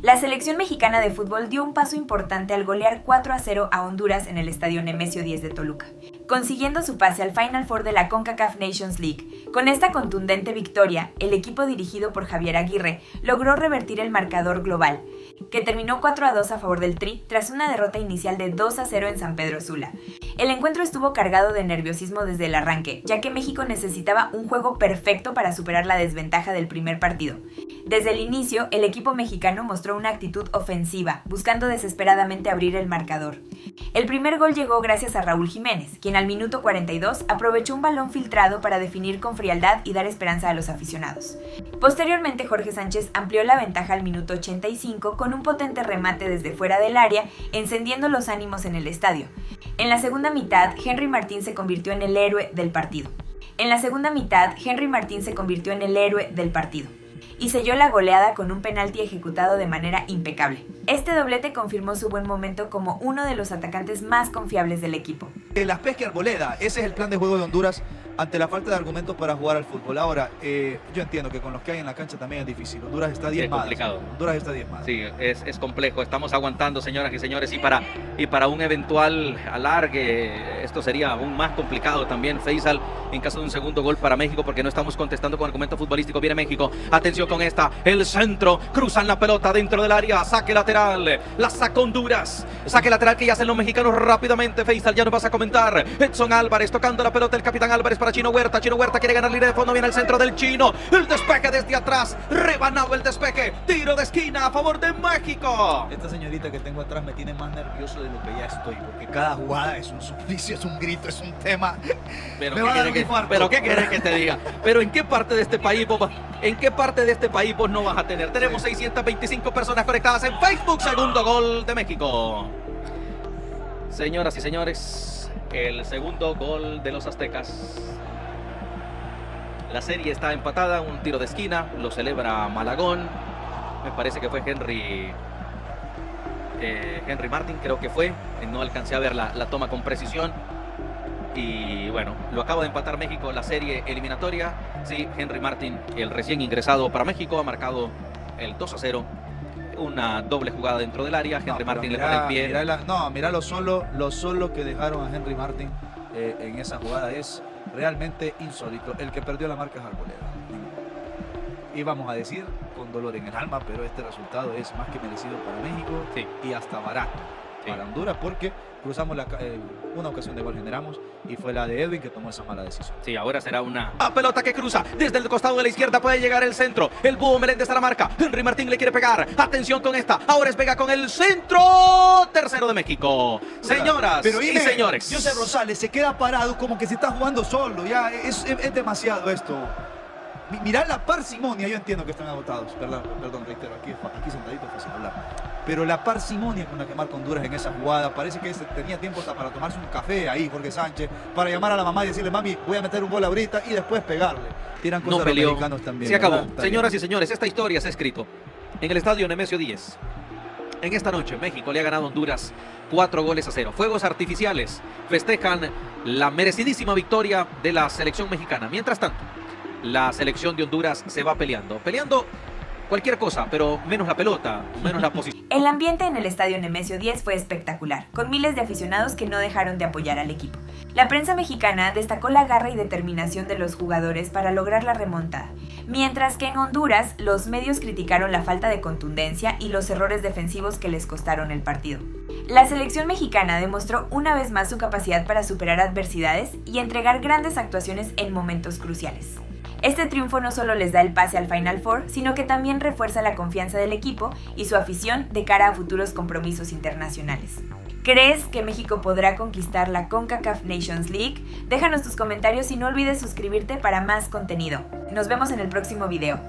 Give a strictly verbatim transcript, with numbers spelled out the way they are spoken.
La selección mexicana de fútbol dio un paso importante al golear cuatro a cero a Honduras en el Estadio Nemesio Díez de Toluca, consiguiendo su pase al Final Four de la CONCACAF Nations League. Con esta contundente victoria, el equipo dirigido por Javier Aguirre logró revertir el marcador global, que terminó cuatro a dos a favor del Tri tras una derrota inicial de dos a cero en San Pedro Sula. El encuentro estuvo cargado de nerviosismo desde el arranque, ya que México necesitaba un juego perfecto para superar la desventaja del primer partido. Desde el inicio, el equipo mexicano mostró una actitud ofensiva, buscando desesperadamente abrir el marcador. El primer gol llegó gracias a Raúl Jiménez, quien al minuto cuarenta y dos aprovechó un balón filtrado para definir con frialdad y dar esperanza a los aficionados. Posteriormente, Jorge Sánchez amplió la ventaja al minuto ochenta y cinco con un potente remate desde fuera del área, encendiendo los ánimos en el estadio. En la segunda mitad, Henry Martín se convirtió en el héroe del partido. En la segunda mitad, Henry Martín se convirtió en el héroe del partido. Y selló la goleada con un penalti ejecutado de manera impecable. Este doblete confirmó su buen momento como uno de los atacantes más confiables del equipo. Las pesca Arboleda, ese es el plan de juego de Honduras ante la falta de argumentos para jugar al fútbol. Ahora, eh, yo entiendo que con los que hay en la cancha también es difícil. Honduras está diezmada. Es complicado. Honduras está diezmada. Sí, es, es complejo. Estamos aguantando, señoras y señores, y para, y para un eventual alargue, esto sería aún más complicado también, Faisal, en caso de un segundo gol para México, porque no estamos contestando con argumentos futbolísticos. Viene México, atención con esta, el centro, cruzan la pelota dentro del área, saque lateral, la saca Honduras, saque lateral que ya hacen los mexicanos rápidamente. Faisal, ya nos vas a comentar. Edson Álvarez tocando la pelota, el capitán Álvarez para Chino Huerta, Chino Huerta quiere ganar línea de fondo, viene el centro del Chino, el despeje desde atrás, rebanado el despeje, tiro de esquina a favor de México. Esta señorita que tengo atrás me tiene más nervioso de lo que ya estoy, porque cada jugada es un suplicio, es un grito, es un tema. Pero me va a dar que, pero qué querés que te diga, pero en qué parte de este país vos, en qué parte de este país vos no vas a tener. Tenemos seiscientas veinticinco personas conectadas en Facebook. Segundo gol de México, señoras y señores, el segundo gol de los aztecas. La serie está empatada, un tiro de esquina, lo celebra Malagón, me parece que fue Henry eh, Henry Martín, creo que fue, no alcancé a ver la, la toma con precisión. Y bueno, lo acaba de empatar México, la serie eliminatoria. Sí, Henry Martín, el recién ingresado para México, ha marcado el dos a cero. Una doble jugada dentro del área. Henry no, Martín mirá, le pone el pie. Mirá la, no, mirá lo solo, lo solo que dejaron a Henry Martín eh, en esa jugada. Es realmente insólito. El que perdió la marca es Arboleda. Y vamos a decir con dolor en el alma, pero este resultado es más que merecido para México, sí, y hasta barato. Sí. Para Honduras, porque cruzamos la, eh, una ocasión de gol generamos y fue la de Edwin que tomó esa mala decisión. Sí, ahora será una a pelota que cruza desde el costado de la izquierda, puede llegar el centro, el Búho Meléndez a la marca, Henry Martín le quiere pegar, atención con esta, ahora es Vega con el centro, tercero de México. Señoras Pero, y señores, José Rosales se queda parado como que se está jugando solo, ya es, es, es demasiado esto. Mirá la parsimonia, yo entiendo que están agotados, perdón, perdón reitero, aquí, aquí sentadito es fácil hablar, pero la parsimonia con la que marca Honduras en esa jugada, parece que tenía tiempo hasta para tomarse un café ahí Jorge Sánchez, para llamar a la mamá y decirle, mami, voy a meter un gol ahorita y después pegarle. Tiran cosas no peleó. Los mexicanos también. Se acabó. ¿Verdad? Señoras y señores, esta historia se ha escrito en el Estadio Nemesio Díez. En esta noche México le ha ganado a Honduras cuatro goles a cero. Fuegos artificiales festejan la merecidísima victoria de la selección mexicana. Mientras tanto, la selección de Honduras se va peleando, peleando cualquier cosa, pero menos la pelota, menos la posición. El ambiente en el Estadio Nemesio Díez fue espectacular, con miles de aficionados que no dejaron de apoyar al equipo. La prensa mexicana destacó la garra y determinación de los jugadores para lograr la remontada, mientras que en Honduras los medios criticaron la falta de contundencia y los errores defensivos que les costaron el partido. La selección mexicana demostró una vez más su capacidad para superar adversidades y entregar grandes actuaciones en momentos cruciales. Este triunfo no solo les da el pase al Final Four, sino que también refuerza la confianza del equipo y su afición de cara a futuros compromisos internacionales. ¿Crees que México podrá conquistar la CONCACAF Nations League? Déjanos tus comentarios y no olvides suscribirte para más contenido. Nos vemos en el próximo video.